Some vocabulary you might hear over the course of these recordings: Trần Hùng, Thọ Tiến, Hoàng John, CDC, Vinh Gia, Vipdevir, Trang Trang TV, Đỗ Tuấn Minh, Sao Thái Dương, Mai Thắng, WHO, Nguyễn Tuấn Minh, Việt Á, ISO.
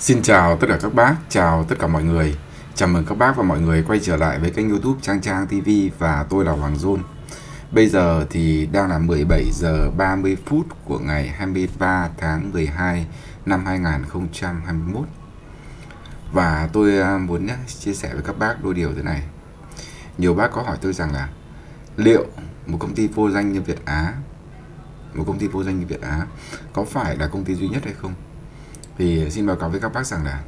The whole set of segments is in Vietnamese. Xin chào tất cả các bác, chào tất cả mọi người. Chào mừng các bác và mọi người quay trở lại với kênh YouTube Trang Trang TV và tôi là Hoàng John. Bây giờ thì đang là 17 giờ 30 phút của ngày 23 tháng 12 năm 2021. Và tôi muốn chia sẻ với các bác đôi điều thế này. Nhiều bác có hỏi tôi rằng là liệu một công ty vô danh như Việt Á, có phải là công ty duy nhất hay không? Thì xin báo cáo với các bác rằng là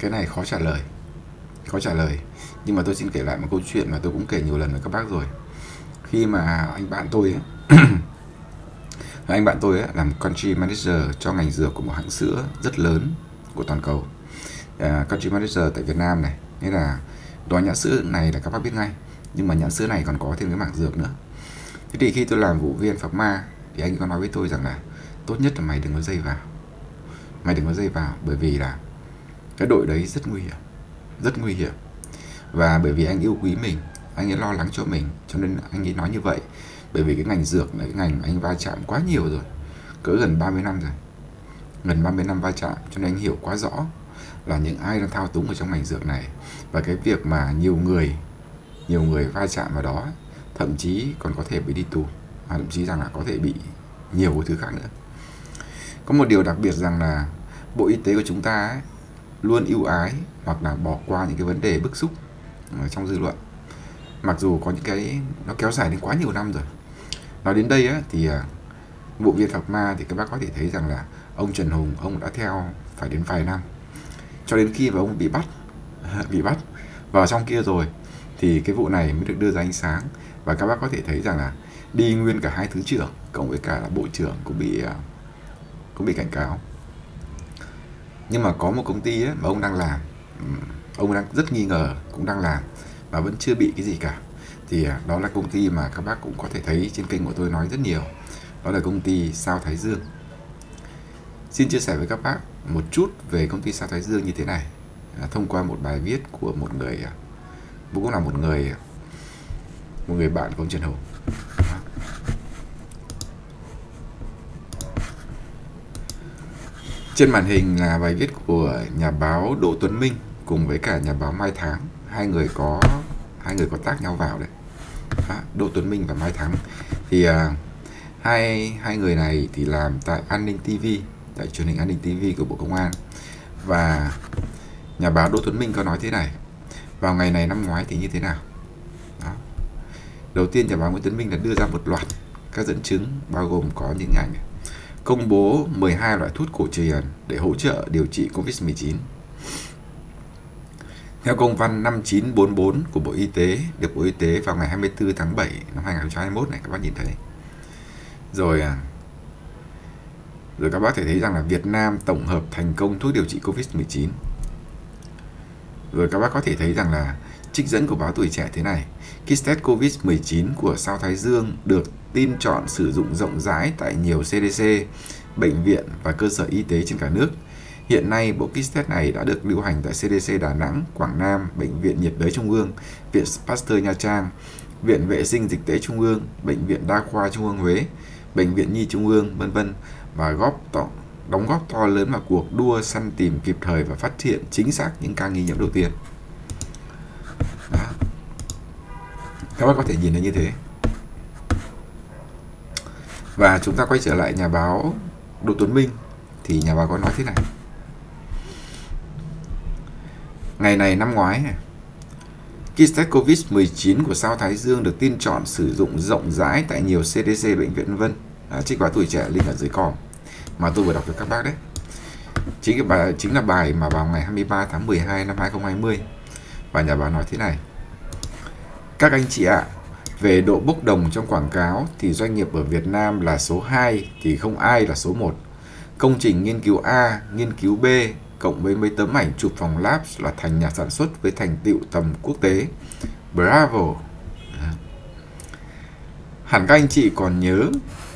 cái này khó trả lời. Nhưng mà tôi xin kể lại một câu chuyện mà tôi cũng kể nhiều lần với các bác rồi. Khi mà anh bạn tôi ấy, làm country manager cho ngành dược của một hãng sữa rất lớn của toàn cầu. Country manager tại Việt Nam này, nghĩa là đó nhãn sữa này là các bác biết ngay, nhưng mà nhãn sữa này còn có thêm cái mảng dược nữa. Thế thì khi tôi làm vụ viên Pharma thì anh có nói với tôi rằng là tốt nhất là mày đừng có dây vào. Bởi vì là cái đội đấy rất nguy hiểm. Và bởi vì anh yêu quý mình, anh ấy lo lắng cho mình, cho nên anh ấy nói như vậy. Bởi vì cái ngành dược là cái ngành anh va chạm quá nhiều rồi, cỡ gần 30 năm rồi. Gần 30 năm va chạm, cho nên anh hiểu quá rõ là những ai đang thao túng ở trong ngành dược này. Và cái việc mà nhiều người va chạm vào đó, thậm chí còn có thể bị đi tù, thậm chí rằng là có thể bị nhiều thứ khác nữa. Có một điều đặc biệt rằng là Bộ Y tế của chúng ta ấy, luôn ưu ái hoặc là bỏ qua những cái vấn đề bức xúc trong dư luận. Mặc dù có những cái nó kéo dài đến quá nhiều năm rồi. Nói đến đây ấy, thì Bộ Viện Phạc Ma thì các bác có thể thấy rằng là ông Trần Hùng, ông đã theo phải đến vài năm, cho đến khi mà ông bị bắt vào trong kia rồi thì cái vụ này mới được đưa ra ánh sáng. Và các bác có thể thấy rằng là đi nguyên cả hai thứ trưởng cộng với cả là bộ trưởng cũng bị cảnh cáo. Nhưng mà có một công ty ấy mà ông đang làm, ông đang rất nghi ngờ, cũng đang làm mà vẫn chưa bị cái gì cả. Thì đó là công ty mà các bác cũng có thể thấy trên kênh của tôi nói rất nhiều. Đó là công ty Sao Thái Dương. Xin chia sẻ với các bác một chút về công ty Sao Thái Dương như thế này, thông qua một bài viết của một người, cũng là một người bạn của ông Trần Hùng. Trên màn hình là bài viết của nhà báo Đỗ Tuấn Minh cùng với cả nhà báo Mai Thắng, hai người có tác nhau vào đấy. Đỗ Tuấn Minh và Mai Thắng thì hai người này thì làm tại An ninh TV, tại truyền hình An ninh TV của Bộ Công an. Và nhà báo Đỗ Tuấn Minh có nói thế này: vào ngày này năm ngoái thì như thế nào? Đó. Đầu tiên nhà báo Nguyễn Tuấn Minh đã đưa ra một loạt các dẫn chứng, bao gồm có những ảnh công bố 12 loại thuốc cổ truyền để hỗ trợ điều trị Covid-19. Theo công văn 5944 của Bộ Y tế, được Bộ Y tế vào ngày 24 tháng 7 năm 2021 này, các bác nhìn thấy. Rồi các bác thể thấy rằng là Việt Nam tổng hợp thành công thuốc điều trị Covid-19. Rồi các bác có thể thấy rằng là trích dẫn của báo Tuổi Trẻ thế này: kit test Covid-19 của Sao Thái Dương được tin chọn sử dụng rộng rãi tại nhiều CDC, bệnh viện và cơ sở y tế trên cả nước. Hiện nay, bộ kit test này đã được lưu hành tại CDC Đà Nẵng, Quảng Nam, Bệnh viện Nhiệt đới Trung ương, Viện Pasteur Nha Trang, Viện Vệ sinh Dịch tễ Trung ương, Bệnh viện Đa khoa Trung ương Huế, Bệnh viện Nhi Trung ương, vân vân, và đóng góp to lớn vào cuộc đua săn tìm kịp thời và phát hiện chính xác những ca nghi nhiễm đầu tiên. Đó. Các bác có thể nhìn thấy như thế. Và chúng ta quay trở lại nhà báo Đỗ Tuấn Minh thì nhà báo có nói thế này: ngày này năm ngoái, kit test Covid-19 của Sao Thái Dương được tin chọn sử dụng rộng rãi tại nhiều CDC, bệnh viện vân. Trích báo Tuổi Trẻ, link ở dưới com mà tôi vừa đọc được các bác đấy. Chính là bài mà vào ngày 23 tháng 12 năm 2020. Và nhà báo nói thế này: các anh chị ạ, về độ bốc đồng trong quảng cáo thì doanh nghiệp ở Việt Nam là số 2 thì không ai là số 1. Công trình nghiên cứu A, nghiên cứu B cộng với mấy tấm ảnh chụp phòng lab là thành nhà sản xuất với thành tựu tầm quốc tế. Bravo! Hẳn các anh chị còn nhớ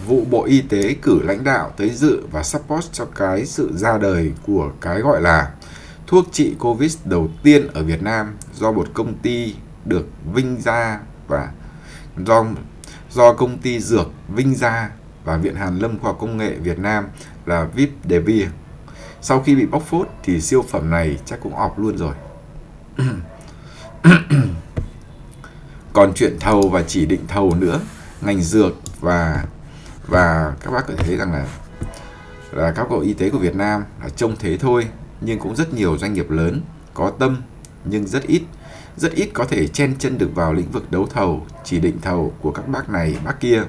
vụ Bộ Y tế cử lãnh đạo tới dự và support cho cái sự ra đời của cái gọi là thuốc trị Covid đầu tiên ở Việt Nam do một công ty được vinh ra và do công ty dược Vinh Gia và Viện Hàn Lâm Khoa Công nghệ Việt Nam là Vipdevir Sau khi bị bóc phốt thì siêu phẩm này chắc cũng ọp luôn rồi. Còn chuyện thầu và chỉ định thầu nữa, ngành dược và các bác có thể thấy rằng là các cậu y tế của Việt Nam là trông thế thôi, nhưng cũng rất nhiều doanh nghiệp lớn có tâm nhưng rất ít có thể chen chân được vào lĩnh vực đấu thầu, chỉ định thầu của các bác này bác kia.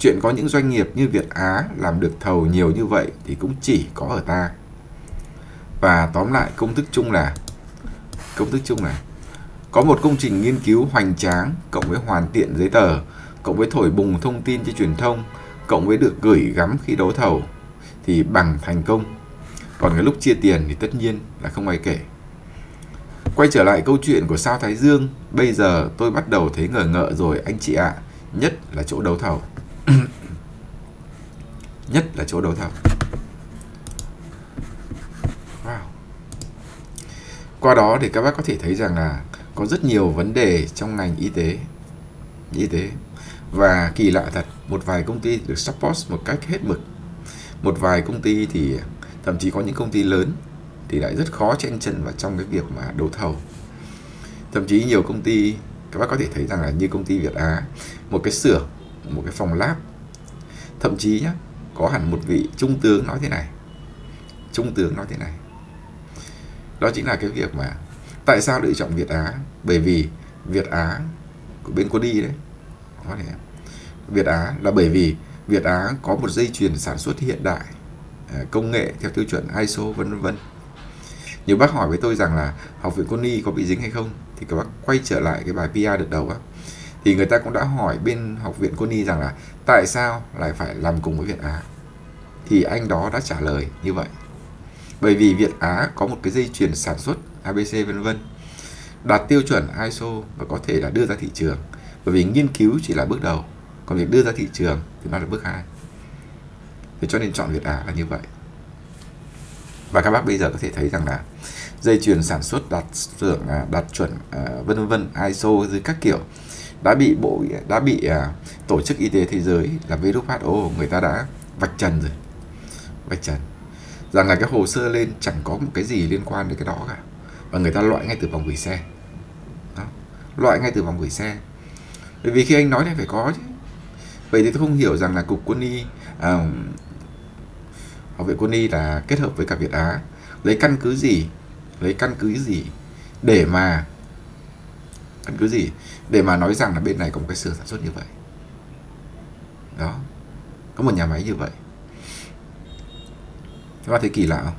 Chuyện có những doanh nghiệp như Việt Á làm được thầu nhiều như vậy thì cũng chỉ có ở ta. Và tóm lại công thức chung là có một công trình nghiên cứu hoành tráng cộng với hoàn thiện giấy tờ, cộng với thổi bùng thông tin trên truyền thông, cộng với được gửi gắm khi đấu thầu thì bằng thành công. Còn cái lúc chia tiền thì tất nhiên là không ai kể. Quay trở lại câu chuyện của Sao Thái Dương, bây giờ tôi bắt đầu thấy ngờ ngợ rồi anh chị ạ. Nhất là chỗ đấu thầu. Wow. Qua đó thì các bác có thể thấy rằng là có rất nhiều vấn đề trong ngành y tế. Và kỳ lạ thật, một vài công ty được support một cách hết mực. Một vài công ty thì thậm chí có những công ty lớn thì lại rất khó chen chân vào trong cái việc mà đấu thầu. Thậm chí nhiều công ty, các bác có thể thấy rằng là như công ty Việt Á, một cái xưởng, một cái phòng lab. Thậm chí nhá, có hẳn một vị trung tướng nói thế này. Đó chính là cái việc mà tại sao lựa chọn Việt Á, bởi vì Việt Á của bên cô đi đấy. Đó này. Việt Á là bởi vì Việt Á có một dây chuyền sản xuất hiện đại, công nghệ theo tiêu chuẩn ISO vân vân. Nhiều bác hỏi với tôi rằng là học viện quân y có bị dính hay không, thì các bác quay trở lại cái bài PR đợt đầu á, thì người ta cũng đã hỏi bên học viện quân y rằng là tại sao lại phải làm cùng với Việt Á, thì anh đó đã trả lời như vậy: bởi vì Việt Á có một cái dây chuyền sản xuất ABC vân vân đạt tiêu chuẩn ISO và có thể là đưa ra thị trường, bởi vì nghiên cứu chỉ là bước đầu, còn việc đưa ra thị trường thì nó là bước 2. Thế cho nên chọn Việt Á là như vậy. Và các bác bây giờ có thể thấy rằng là dây chuyền sản xuất đạt chuẩn vân vân ISO dưới các kiểu đã bị tổ chức y tế thế giới là WHO người ta đã vạch trần rằng là cái hồ sơ lên chẳng có một cái gì liên quan đến cái đó cả, và người ta loại ngay từ vòng gửi xe. Đó, loại ngay từ vòng gửi xe, bởi vì khi anh nói này phải có chứ. Vậy thì tôi không hiểu rằng là cục quân y, Học viện quân y là kết hợp với cả Việt Á lấy căn cứ gì để mà nói rằng là bên này có một cái xưởng sản xuất như vậy, đó, có một nhà máy như vậy. Các bạn thấy kỳ lạ không?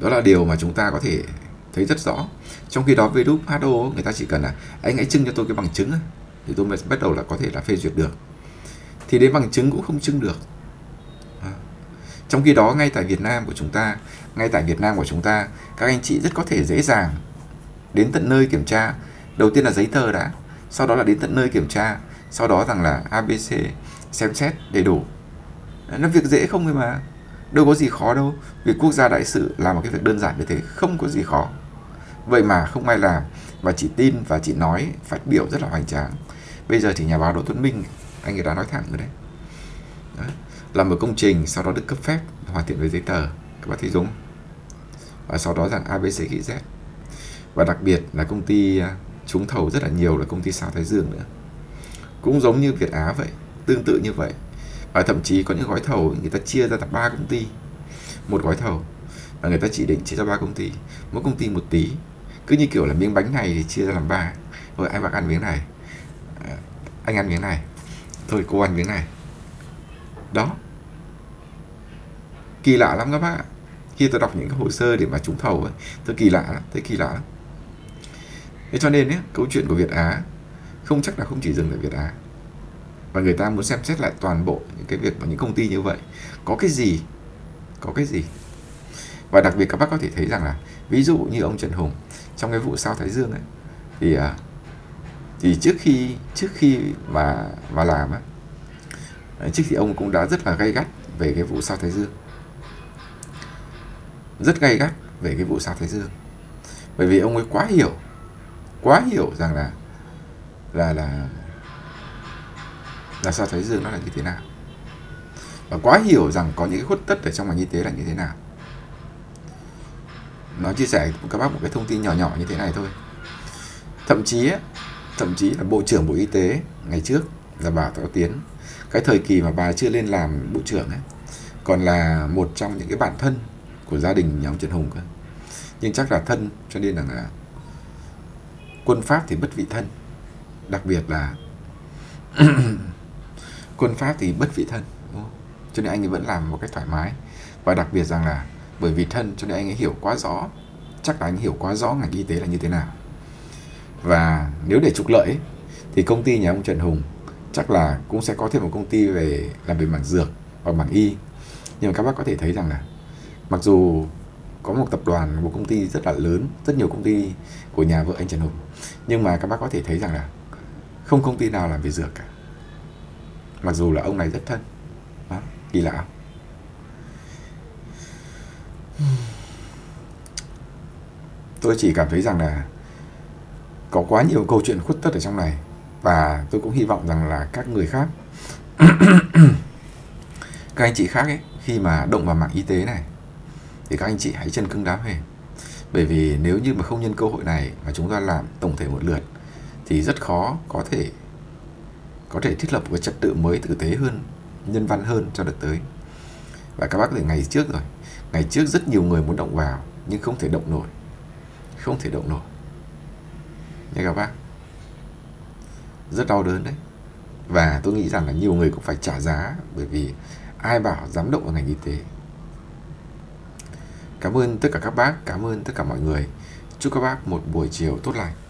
Đó là điều mà chúng ta có thể thấy rất rõ. Trong khi đó WHO người ta chỉ cần là anh hãy trưng cho tôi cái bằng chứng thì tôi mới bắt đầu là có thể là phê duyệt được, thì đến bằng chứng cũng không trưng được. Trong khi đó ngay tại Việt Nam của chúng ta các anh chị rất có thể dễ dàng đến tận nơi kiểm tra. Đầu tiên là giấy tờ đã, sau đó là đến tận nơi kiểm tra, sau đó rằng là ABC xem xét đầy đủ. Nó việc dễ không thôi mà, đâu có gì khó đâu. Việc quốc gia đại sự làm một cái việc đơn giản như thế không có gì khó, vậy mà không ai làm, và chỉ tin và chỉ nói phát biểu rất là hoành tráng. Bây giờ thì nhà báo Đỗ Tuấn Minh, anh ấy đã nói thẳng rồi đấy. Đó, là một công trình sau đó được cấp phép hoàn thiện với giấy tờ, các bác thấy đúng, và sau đó rằng ABC Z. Và đặc biệt là công ty trúng thầu rất là nhiều là công ty Sao Thái Dương nữa, cũng giống như Việt Á vậy, tương tự như vậy. Và thậm chí có những gói thầu người ta chia ra thành 3 công ty một gói thầu, và người ta chỉ định chia ra 3 công ty, mỗi công ty một tí, cứ như kiểu là miếng bánh này thì chia ra làm 3 rồi, ai bác ăn miếng này, anh ăn miếng này, thôi cô ăn miếng này. Đó, kỳ lạ lắm các bác ạ. Khi tôi đọc những cái hồ sơ để mà trúng thầu ấy, tôi kỳ lạ lắm. Thế cho nên ấy, câu chuyện của Việt Á không chắc là không chỉ dừng ở Việt Á, và người ta muốn xem xét lại toàn bộ những cái việc và những công ty như vậy có cái gì. Và đặc biệt các bác có thể thấy rằng là ví dụ như ông Trần Hùng trong cái vụ Sao Thái Dương ấy, thì trước khi mà làm ấy, trước thì ông cũng đã rất là gay gắt về cái vụ Sao Thái Dương, bởi vì ông ấy quá hiểu rằng là Sao Thái Dương nó là như thế nào. và quá hiểu rằng có những khuất tất ở trong ngành y tế là như thế nào. Nó chia sẻ với các bác một cái thông tin nhỏ nhỏ như thế này thôi. Thậm chí là Bộ trưởng Bộ Y tế ngày trước là bà Thọ Tiến, cái thời kỳ mà bà chưa lên làm Bộ trưởng ấy, còn là một trong những cái bạn thân của gia đình nhà ông Trần Hùng cơ. Nhưng chắc là thân cho nên là quân Pháp thì bất vị thân, đặc biệt là quân Pháp thì bất vị thân, đúng không? Cho nên anh ấy vẫn làm một cách thoải mái, và đặc biệt rằng là bởi vì thân cho nên anh ấy hiểu quá rõ, chắc là anh hiểu quá rõ ngành y tế là như thế nào. Và nếu để trục lợi ấy, thì công ty nhà ông Trần Hùng chắc là cũng sẽ có thêm một công ty về làm về mảng dược hoặc mảng y. Nhưng mà các bác có thể thấy rằng là mặc dù có một tập đoàn, một công ty rất là lớn, rất nhiều công ty của nhà vợ anh Trần Hùng, nhưng mà các bác có thể thấy rằng là không công ty nào làm về dược cả, mặc dù là ông này rất thân. Đó, kỳ lạ. Tôi chỉ cảm thấy rằng là có quá nhiều câu chuyện khuất tất ở trong này, và tôi cũng hy vọng rằng là các người khác các anh chị khác ấy, khi mà động vào mạng y tế này thì các anh chị hãy chân cứng đá mềm. Bởi vì nếu như mà không nhân cơ hội này mà chúng ta làm tổng thể một lượt thì rất khó có thể thiết lập một cái trật tự mới tử tế hơn, nhân văn hơn cho đợt tới. Và các bác thì ngày trước rất nhiều người muốn động vào nhưng không thể động nổi, nha các bác, rất đau đớn đấy. Và tôi nghĩ rằng là nhiều người cũng phải trả giá, bởi vì ai bảo dám động vào ngành y tế. Cảm ơn tất cả các bác, cảm ơn tất cả mọi người. Chúc các bác một buổi chiều tốt lành.